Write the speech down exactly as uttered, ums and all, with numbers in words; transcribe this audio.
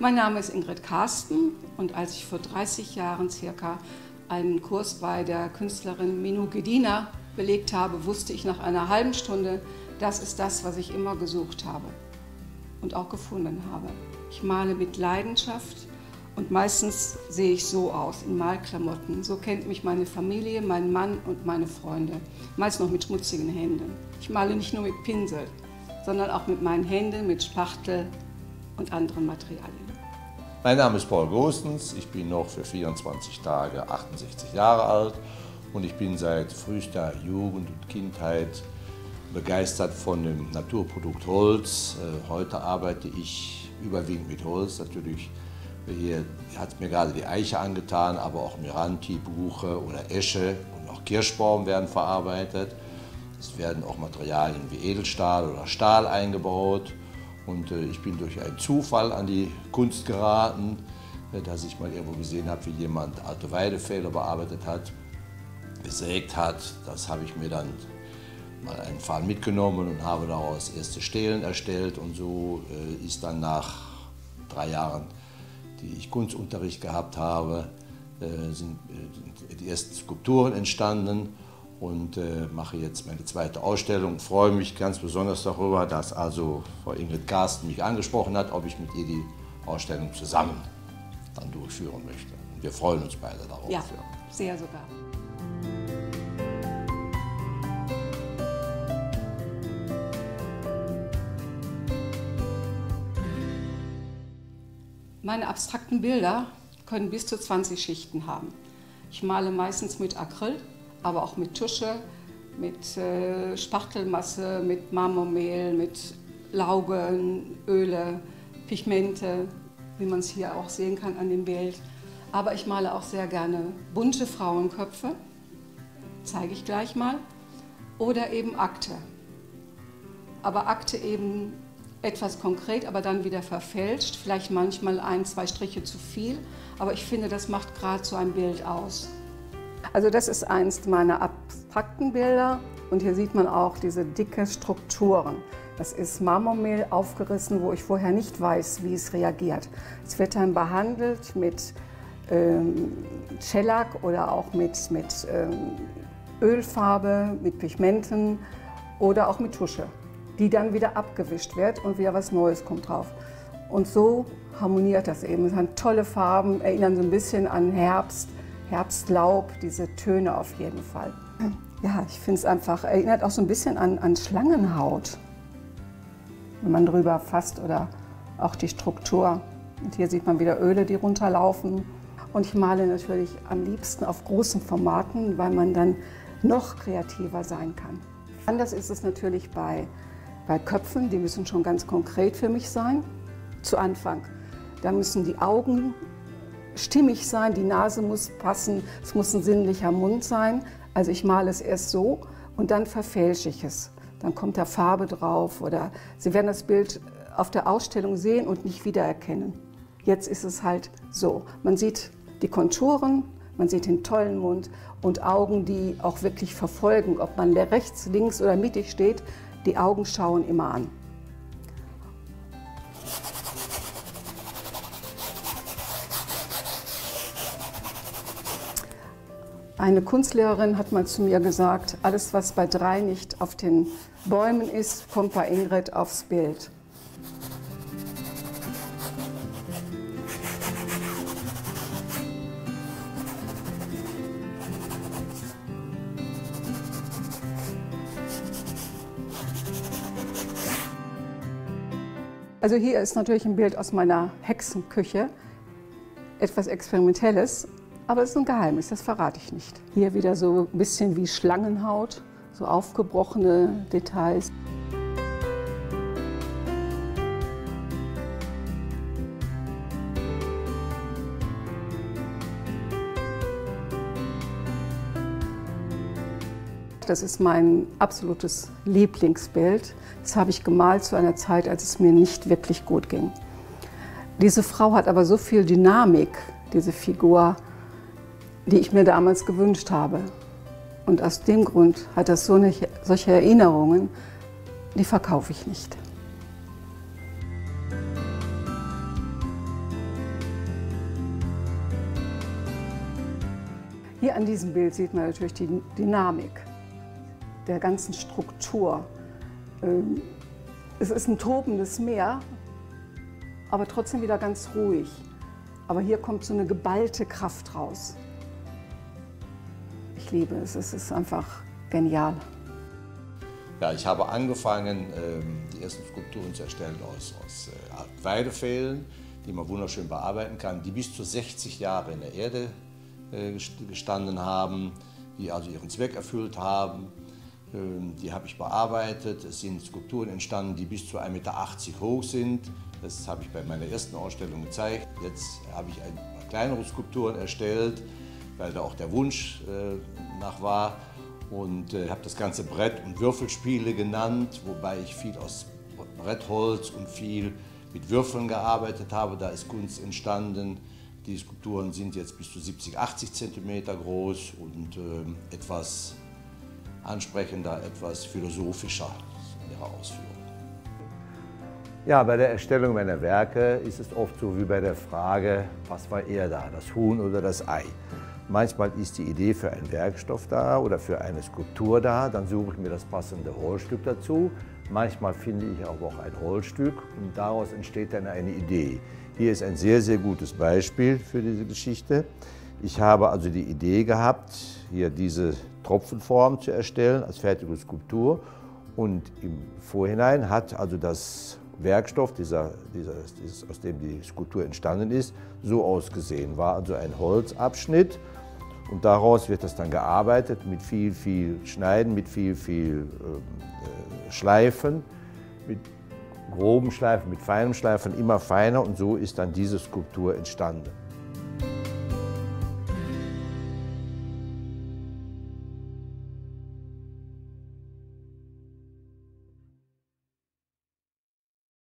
Mein Name ist Ingrid Karsten und als ich vor dreißig Jahren circa einen Kurs bei der Künstlerin Minu Gedina belegt habe, wusste ich nach einer halben Stunde, das ist das, was ich immer gesucht habe und auch gefunden habe. Ich male mit Leidenschaft und meistens sehe ich so aus, in Malklamotten. So kennt mich meine Familie, mein Mann und meine Freunde, meist noch mit schmutzigen Händen. Ich male nicht nur mit Pinsel, sondern auch mit meinen Händen, mit Spachtel und anderen Materialien. Mein Name ist Paul Goossens, ich bin noch für vierundzwanzig Tage achtundsechzig Jahre alt und ich bin seit frühester Jugend und Kindheit begeistert von dem Naturprodukt Holz. Heute arbeite ich überwiegend mit Holz. Natürlich hier hat mir gerade die Eiche angetan, aber auch Miranti, Buche oder Esche und auch Kirschbaum werden verarbeitet. Es werden auch Materialien wie Edelstahl oder Stahl eingebaut. Und ich bin durch einen Zufall an die Kunst geraten, dass ich mal irgendwo gesehen habe, wie jemand alte Weidefelder bearbeitet hat, gesägt hat. Das habe ich mir dann mal einen Faden mitgenommen und habe daraus erste Stelen erstellt. Und so ist dann nach drei Jahren, die ich Kunstunterricht gehabt habe, sind die ersten Skulpturen entstanden. Und äh, mache jetzt meine zweite Ausstellung. Freue mich ganz besonders darüber, dass also Frau Ingrid Karsten mich angesprochen hat, ob ich mit ihr die Ausstellung zusammen dann durchführen möchte. Und wir freuen uns beide darauf. Ja, sehr sogar. Meine abstrakten Bilder können bis zu zwanzig Schichten haben. Ich male meistens mit Acryl, aber auch mit Tusche, mit äh, Spachtelmasse, mit Marmormehl, mit Laugen, Öle, Pigmente, wie man es hier auch sehen kann an dem Bild. Aber ich male auch sehr gerne bunte Frauenköpfe, zeige ich gleich mal, oder eben Akte. Aber Akte eben etwas konkret, aber dann wieder verfälscht, vielleicht manchmal ein, zwei Striche zu viel, aber ich finde, das macht gerade so ein Bild aus. Also das ist eins meiner abstrakten Bilder und hier sieht man auch diese dicke Strukturen. Das ist Marmormehl aufgerissen, wo ich vorher nicht weiß, wie es reagiert. Es wird dann behandelt mit ähm, Shellac oder auch mit, mit ähm, Ölfarbe, mit Pigmenten oder auch mit Tusche, die dann wieder abgewischt wird und wieder was Neues kommt drauf. Und so harmoniert das eben. Es sind tolle Farben, erinnern so ein bisschen an Herbst. Herbstlaub, diese Töne auf jeden Fall. Ja, ich finde es einfach, erinnert auch so ein bisschen an, an Schlangenhaut, wenn man drüber fasst oder auch die Struktur. Und hier sieht man wieder Öle, die runterlaufen. Und ich male natürlich am liebsten auf großen Formaten, weil man dann noch kreativer sein kann. Anders ist es natürlich bei, bei Köpfen, die müssen schon ganz konkret für mich sein. Zu Anfang, da müssen die Augen stimmig sein, die Nase muss passen, es muss ein sinnlicher Mund sein. Also ich male es erst so und dann verfälsche ich es. Dann kommt da Farbe drauf oder Sie werden das Bild auf der Ausstellung sehen und nicht wiedererkennen. Jetzt ist es halt so. Man sieht die Konturen, man sieht den tollen Mund und Augen, die auch wirklich verfolgen, ob man rechts, links oder mittig steht, die Augen schauen immer an. Eine Kunstlehrerin hat mal zu mir gesagt, alles was bei drei nicht auf den Bäumen ist, kommt bei Ingrid aufs Bild. Also hier ist natürlich ein Bild aus meiner Hexenküche, etwas Experimentelles. Aber es ist ein Geheimnis, das verrate ich nicht. Hier wieder so ein bisschen wie Schlangenhaut, so aufgebrochene Details. Das ist mein absolutes Lieblingsbild. Das habe ich gemalt zu einer Zeit, als es mir nicht wirklich gut ging. Diese Frau hat aber so viel Dynamik, diese Figur, die ich mir damals gewünscht habe. Und aus dem Grund hat das so eine, solche Erinnerungen, die verkaufe ich nicht. Hier an diesem Bild sieht man natürlich die Dynamik der ganzen Struktur. Es ist ein tobendes Meer, aber trotzdem wieder ganz ruhig. Aber hier kommt so eine geballte Kraft raus. Ich liebe es, es ist einfach genial. Ja, ich habe angefangen, die ersten Skulpturen zu erstellen aus, aus alten Weidefehlen, die man wunderschön bearbeiten kann, die bis zu sechzig Jahre in der Erde gestanden haben, die also ihren Zweck erfüllt haben. Die habe ich bearbeitet. Es sind Skulpturen entstanden, die bis zu ein Meter achtzig hoch sind. Das habe ich bei meiner ersten Ausstellung gezeigt. Jetzt habe ich ein paar kleinere Skulpturen erstellt, weil da auch der Wunsch nach war. Und äh, habe das ganze Brett- und Würfelspiele genannt, wobei ich viel aus Brettholz und viel mit Würfeln gearbeitet habe. Da ist Kunst entstanden. Die Skulpturen sind jetzt bis zu siebzig, achtzig Zentimeter groß und äh, etwas ansprechender, etwas philosophischer in ihrer Ausführung. Ja, bei der Erstellung meiner Werke ist es oft so wie bei der Frage, was war eher da, das Huhn oder das Ei? Manchmal ist die Idee für einen Werkstoff da oder für eine Skulptur da, dann suche ich mir das passende Holzstück dazu. Manchmal finde ich aber auch ein Holzstück und daraus entsteht dann eine Idee. Hier ist ein sehr, sehr gutes Beispiel für diese Geschichte. Ich habe also die Idee gehabt, hier diese Tropfenform zu erstellen als fertige Skulptur. Und im Vorhinein hat also das Werkstoff, dieser, dieser, dieses, aus dem die Skulptur entstanden ist, so ausgesehen. War also ein Holzabschnitt und daraus wird das dann gearbeitet mit viel, viel Schneiden, mit viel, viel äh, Schleifen, mit groben Schleifen, mit feinem Schleifen, immer feiner und so ist dann diese Skulptur entstanden.